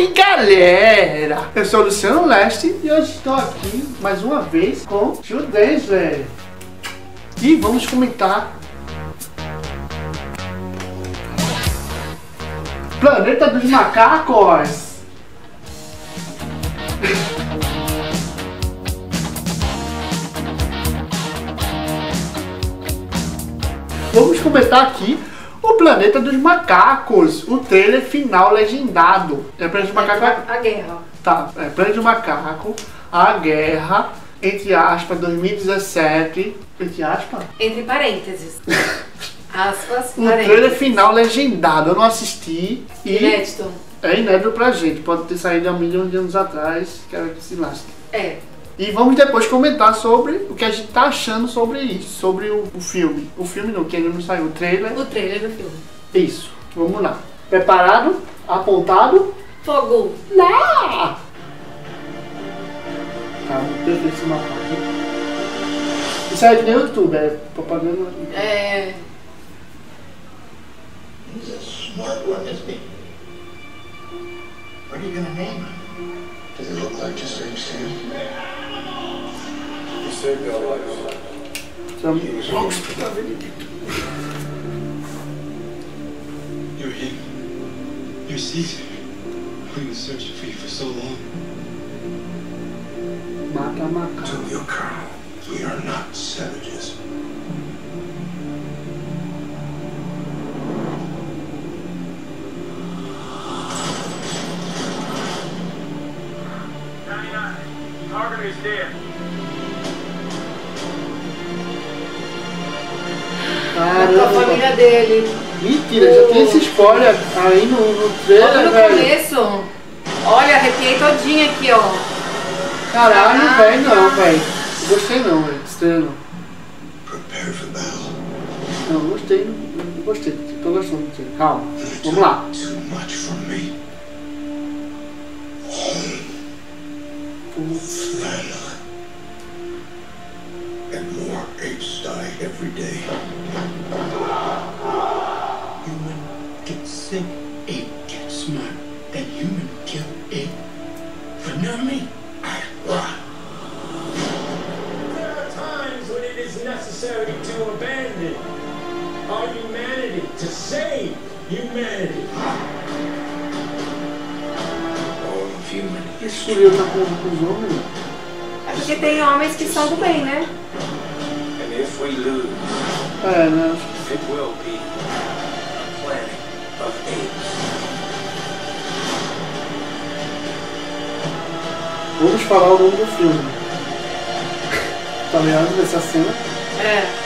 aí, galera! Eu sou o Luciano Leste e hoje estou aqui mais uma vez com Ju Denzler. E vamos comentar Planeta dos Macacos! Vamos comentar aqui o Planeta dos Macacos, o trailer final legendado. É Planeta dos Macacos... A Guerra. Tá, é Planeta dos Macacos, A Guerra, entre aspas, 2017... Entre aspas? Entre parênteses. Aspas, parênteses. O trailer final legendado, eu não assisti e... Inédito. É inédito pra gente, pode ter saído há milhões de anos atrás, quero que se lasque. É. E vamos depois comentar sobre o que a gente tá achando sobre isso, sobre o filme. O filme não, que ainda não saiu, o trailer. O trailer do filme. Isso, vamos lá. Preparado? Apontado? Fogo! Lá! Tá, deixa eu ver se matar aqui. Isso aí é do YouTube, é propaganda. É. He's a smart one, isn't he? What are you gonna name him? Does it look like just same stand? You're him. You're Caesar. We've been searching for you for so long. To your colonel, we are not savages. Target is dead. Caramba. A família dele. Mentira, já tem essa spoiler aí no trailer, olha no velho. Começo. Olha, arrepiei todinha aqui, ó. Caralho, velho, não, velho. Gostei não, velho. Estranho. Não, gostei. Não gostei. Tô gostando do trailer. Calma. Vamos lá. And more apes die every day. Human gets sick, ape gets smart, and human kill ape. For nothing, I rot. There are times when it is necessary to abandon our humanity to save humanity. All of human history. É porque tem homens que são do bem, né? É, né? Vamos falar o nome do filme. Tá ligado nessa cena? É.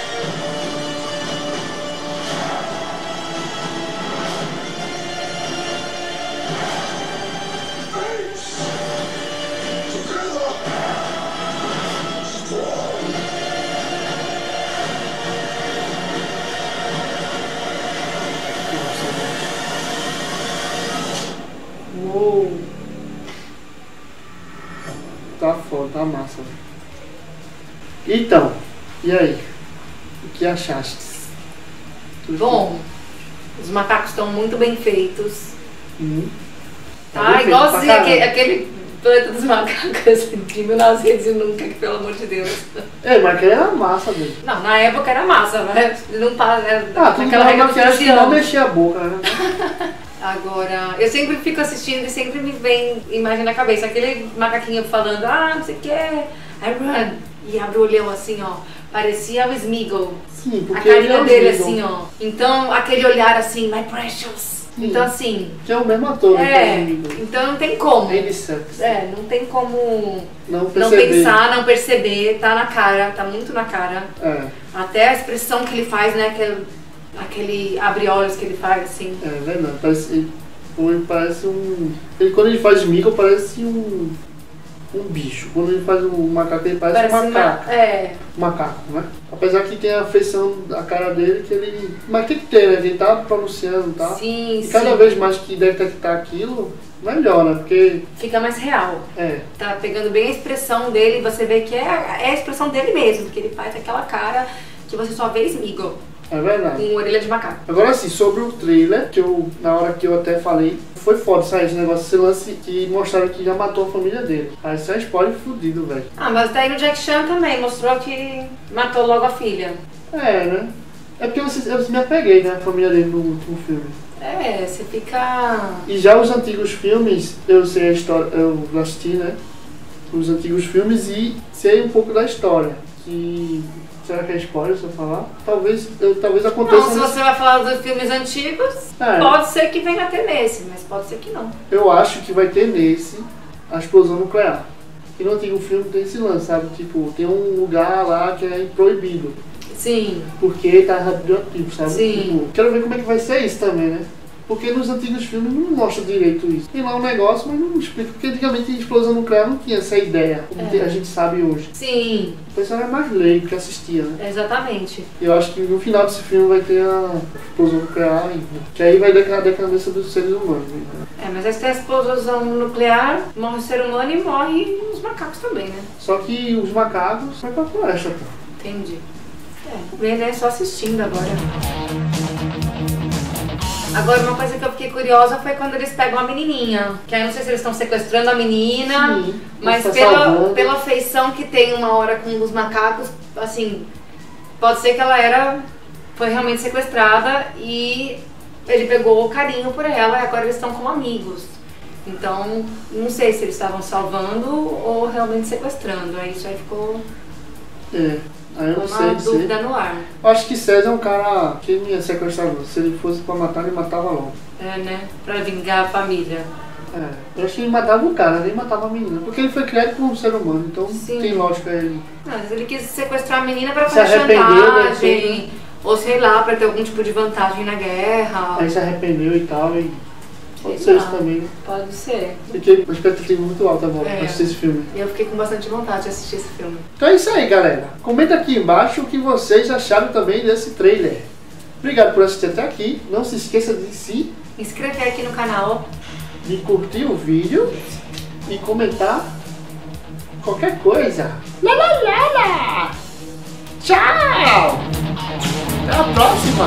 Tá foda, tá massa. Então, e aí? O que achaste? Bom, os macacos estão muito bem feitos. Tá igualzinho aquele Planeta dos Macacos de 1900 e nunca, que pelo amor de Deus. É, mas aquele era massa mesmo. Não, na época era massa, né? Não para, né? Ah, tu não mexia a boca, né? Agora, eu sempre fico assistindo e sempre me vem imagem na cabeça, aquele macaquinho falando, ah, não sei o que, I run, e abre o olhão assim, ó, parecia o Smeagol. Sim, porque a carinha dele assim, ó, então aquele olhar assim, my precious. Sim. Então assim... Que é o mesmo ator. É, então não tem como. É, não tem como não pensar, não perceber, tá na cara, tá muito na cara. É. Até a expressão que ele faz, né, que é... Aquele abre-olhos que ele faz, assim. É verdade, parece um... Ele, quando ele faz mico, parece um bicho. Quando ele faz um macaco, ele parece um macaco. É. Um macaco, né? Apesar que tem a feição, a cara dele, que ele... Mas tem que ter, né? Ele tá pronunciando, tá? Sim, sim. E cada vez mais que detectar aquilo, melhora, porque... Fica mais real. É. Tá pegando bem a expressão dele, você vê que é a expressão dele mesmo, que ele faz aquela cara que você só vê Smeagol. É verdade. Com orelha de macaco. Agora sim, sobre o trailer, que eu, na hora que eu até falei, foi foda sair esse negócio, esse lance que mostraram que já matou a família dele. Aí isso é spoiler fudido, velho. Ah, mas daí o Jack Chan também mostrou que matou logo a filha. É, né? É porque eu me apeguei, né, a família dele no último filme. É, você fica... E já os antigos filmes, eu sei a história, eu assisti, né? Os antigos filmes e sei um pouco da história. Que... Será que é spoiler se eu falar? Talvez aconteça... Não, se você vai falar dos filmes antigos, é. Pode ser que venha a ter nesse, mas pode ser que não. Eu acho que vai ter nesse a explosão nuclear. E no antigo filme tem esse lance, sabe? Tipo, tem um lugar lá que é proibido. Sim. Porque tá radioativo, sabe? Sim. Tipo, quero ver como é que vai ser isso também, né? Porque nos antigos filmes não mostra direito isso. Tem lá um negócio, mas não explica. Porque antigamente a explosão nuclear não tinha essa ideia, como é. A gente sabe hoje. Sim. O pessoal era mais leigo que assistia, né? Exatamente. E eu acho que no final desse filme vai ter a explosão nuclear ainda. Que aí vai decair a cabeça dos seres humanos. Né? É, mas essa explosão nuclear, morre o ser humano e morre os macacos também, né? Só que os macacos vai pra floresta, pô. Entendi. É, bem, né? Só assistindo agora. Agora, uma coisa que eu fiquei curiosa foi quando eles pegam a menininha. Que aí não sei se eles estão sequestrando a menina, sim, mas pela afeição que tem uma hora com os macacos, assim, pode ser que ela foi realmente sequestrada e ele pegou o carinho por ela e agora eles estão como amigos. Então, não sei se eles estavam salvando ou realmente sequestrando. Aí isso aí ficou... É. Ah, eu não sei. Uma dúvida no ar. Eu acho que César é um cara que não ia sequestrar. Se ele fosse pra matar, ele matava logo. É, né? Pra vingar a família. É. Eu acho que ele matava o cara, nem matava a menina. Porque ele foi criado por um ser humano, então sim, tem lógica ele. Não, mas ele quis sequestrar a menina pra fazer chantagem. Né? Ou sei lá, pra ter algum tipo de vantagem na guerra. Aí se arrependeu e tal. E... Pode ser isso também, né? Pode ser. Fiquei com uma expectativa muito alta agora pra assistir esse filme. Eu fiquei com bastante vontade de assistir esse filme. Então é isso aí, galera. Comenta aqui embaixo o que vocês acharam também desse trailer. Obrigado por assistir até aqui. Não se esqueça de se inscrever aqui no canal, de curtir o vídeo e comentar qualquer coisa. Lalalala! Tchau! Até a próxima!